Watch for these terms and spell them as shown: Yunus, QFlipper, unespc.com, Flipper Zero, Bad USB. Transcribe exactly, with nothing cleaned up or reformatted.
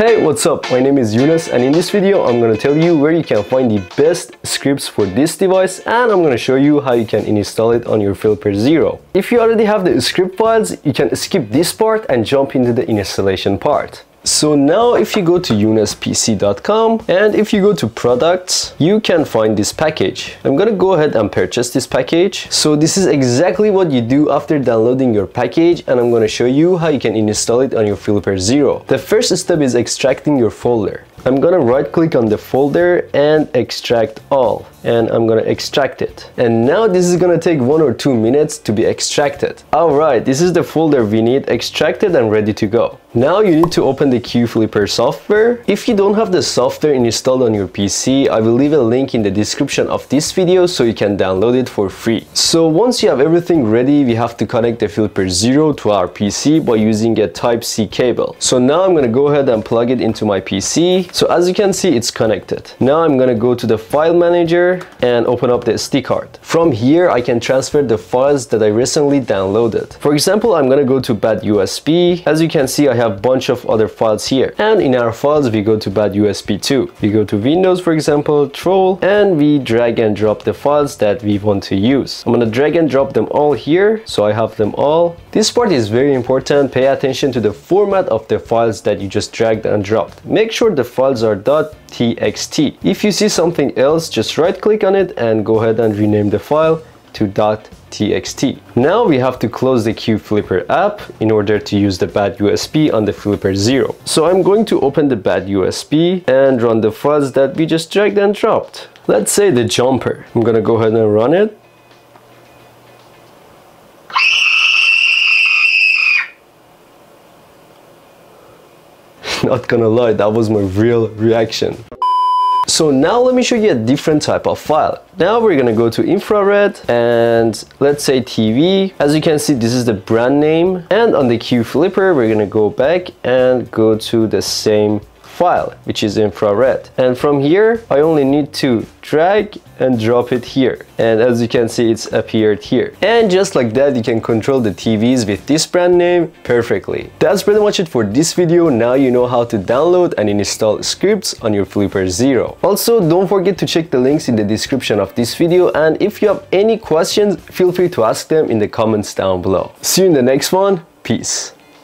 Hey, what's up? My name is Yunus, and in this video I'm gonna tell you where you can find the best scripts for this device, and I'm gonna show you how you can install it on your Flipper Zero. If you already have the script files, you can skip this part and jump into the installation part. So now if you go to unespc dot com and if you go to products, you can find this package. I'm gonna go ahead and purchase this package. So this is exactly what you do after downloading your package, and I'm gonna show you how you can install it on your Flipper Zero. The first step is extracting your folder. I'm gonna right click on the folder and extract all, and I'm gonna extract it. And now this is gonna take one or two minutes to be extracted. Alright, this is the folder we need, extracted and ready to go. Now you need to open the QFlipper software. If you don't have the software installed on your P C, I will leave a link in the description of this video so you can download it for free. So once you have everything ready, we have to connect the Flipper Zero to our P C by using a type C cable. So now I'm gonna go ahead and plug it into my P C. So as you can see, it's connected. Now I'm gonna go to the file manager and open up the S D card. From here I can transfer the files that I recently downloaded. For example, I'm gonna go to Bad U S B. As you can see, I have a bunch of other files here, and in our files we go to Bad U S B too. We go to Windows, for example, Troll, and we drag and drop the files that we want to use. I'm gonna drag and drop them all here, so I have them all. This part is very important. Pay attention to the format of the files that you just dragged and dropped. Make sure the files are .txt. If you see something else, just right click on it and go ahead and rename the file to .txt. Now we have to close the QFlipper app in order to use the Bad U S B on the Flipper Zero. So I'm going to open the Bad U S B and run the files that we just dragged and dropped. Let's say the jumper. I'm gonna go ahead and run it. Not gonna lie, that was my real reaction. So now let me show you a different type of file. Now we're gonna go to infrared and let's say T V. As you can see, this is the brand name, and on the QFlipper we're gonna go back and go to the same file, which is infrared, and from here I only need to drag and drop it here, and as you can see it's appeared here. And just like that, you can control the T Vs with this brand name perfectly. That's pretty much it for this video. Now you know how to download and install scripts on your Flipper Zero. Also, don't forget to check the links in the description of this video, and if you have any questions, feel free to ask them in the comments down below. See you in the next one. Peace.